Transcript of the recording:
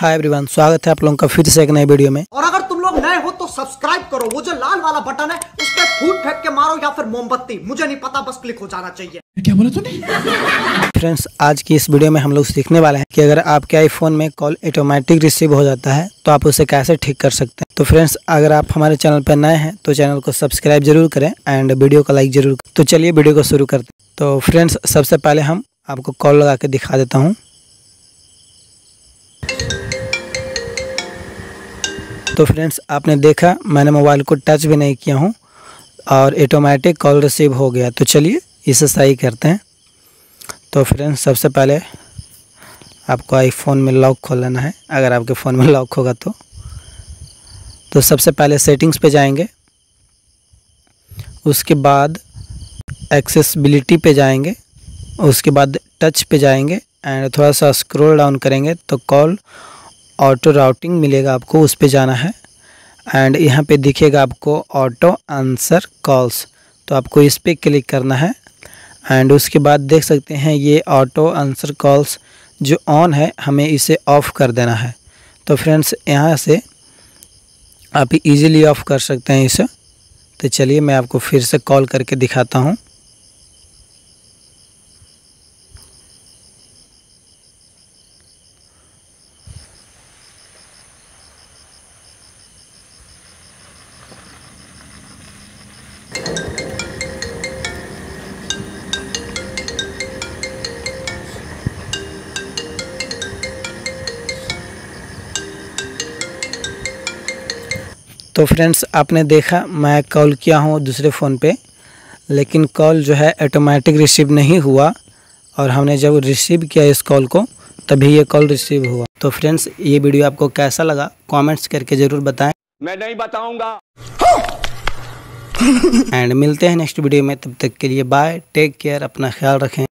Hi everyone, स्वागत है आप लोगों का फिर से एक नए वीडियो में। और अगर तुम लोग नए हो तो सब्सक्राइब करो, वो जो लाल वाला बटन है उस पे फूट फेंक के मारो या फिर मोमबत्ती, मुझे नहीं पता, बस क्लिक हो जाना चाहिए। क्या बोला तूने? फ्रेंड्स, आज की इस वीडियो में हम लोग सीखने वाले हैं कि अगर आपके आईफोन में कॉल ऑटोमेटिक रिसीव हो जाता है तो आप उसे कैसे ठीक कर सकते हैं। तो फ्रेंड्स, अगर आप हमारे चैनल पर नए हैं तो चैनल को सब्सक्राइब जरूर करें एंड वीडियो को लाइक जरूर करें। तो चलिए वीडियो को शुरू करते हैं। तो फ्रेंड्स, सबसे पहले हम आपको कॉल लगा के दिखा देता हूँ। तो फ्रेंड्स, आपने देखा मैंने मोबाइल को टच भी नहीं किया हूँ और ऑटोमेटिक कॉल रिसीव हो गया। तो चलिए इसे सही करते हैं। तो फ्रेंड्स, सबसे पहले आपको आईफोन में लॉक खोल लेना है, अगर आपके फ़ोन में लॉक होगा तो सबसे पहले सेटिंग्स पे जाएंगे, उसके बाद एक्सेसिबिलिटी पे जाएंगे, उसके बाद टच पे जाएंगे एंड थोड़ा सा स्क्रॉल डाउन करेंगे तो कॉल ऑटो राउटिंग मिलेगा, आपको उस पे जाना है एंड यहाँ पे दिखेगा आपको ऑटो आंसर कॉल्स, तो आपको इस पर क्लिक करना है एंड उसके बाद देख सकते हैं ये ऑटो आंसर कॉल्स जो ऑन है हमें इसे ऑफ़ कर देना है। तो फ्रेंड्स, यहाँ से आप इजीली ऑफ़ कर सकते हैं इसे। तो चलिए मैं आपको फिर से कॉल करके दिखाता हूँ। तो फ्रेंड्स, आपने देखा मैं कॉल किया हूँ दूसरे फ़ोन पे, लेकिन कॉल जो है ऑटोमेटिक रिसीव नहीं हुआ और हमने जब रिसीव किया इस कॉल को तभी ये कॉल रिसीव हुआ। तो फ्रेंड्स, ये वीडियो आपको कैसा लगा कमेंट्स करके ज़रूर बताएं। मैं नहीं बताऊँगा। एंड मिलते हैं नेक्स्ट वीडियो में, तब तक के लिए बाय, टेक केयर, अपना ख्याल रखें।